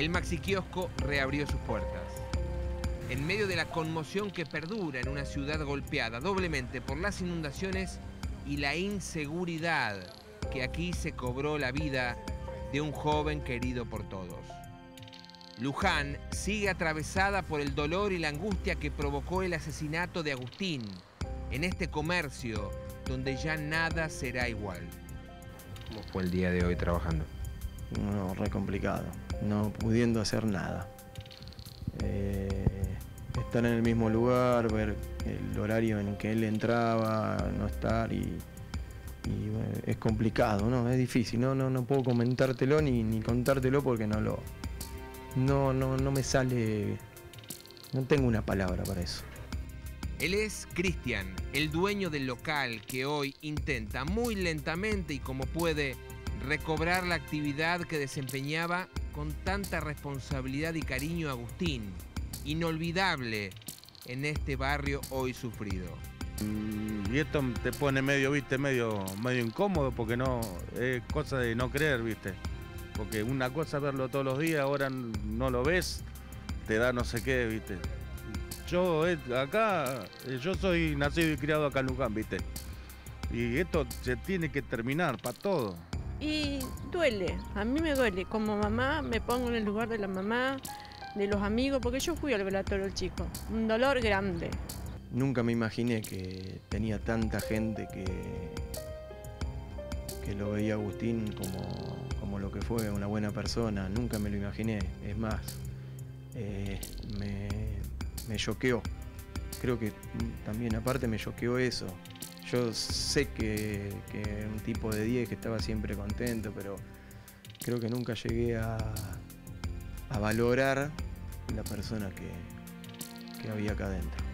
el maxiquiosco reabrió sus puertas. En medio de la conmoción que perdura en una ciudad golpeada doblemente por las inundaciones y la inseguridad, que aquí se cobró la vida de un joven querido por todos. Luján sigue atravesada por el dolor y la angustia que provocó el asesinato de Agustín en este comercio donde ya nada será igual. ¿Cómo fue el día de hoy trabajando? No, re complicado, no pudiendo hacer nada. Estar en el mismo lugar, ver el horario en que él entraba, no estar y bueno, es complicado, ¿no? Es difícil, no puedo comentártelo ni contártelo porque no me sale, no tengo una palabra para eso. Él es Cristian, el dueño del local que hoy intenta muy lentamente y como puede recobrar la actividad que desempeñaba con tanta responsabilidad y cariño a Agustín, inolvidable en este barrio hoy sufrido. Y esto te pone medio, viste, medio incómodo porque no es cosa de no creer, viste. Porque una cosa es verlo todos los días, ahora no lo ves, te da no sé qué, viste. Yo soy nacido y criado acá en Luján, viste. Y esto se tiene que terminar para todo. Y duele, a mí me duele. Como mamá me pongo en el lugar de la mamá, de los amigos, porque yo fui al velatorio del chico. Un dolor grande. Nunca me imaginé que tenía tanta gente que lo veía Agustín como lo que fue, una buena persona. Nunca me lo imaginé. Es más, me choqueó. Creo que también, aparte, me choqueó eso. Yo sé que era un tipo de 10 que estaba siempre contento, pero creo que nunca llegué a valorar la persona que había acá adentro.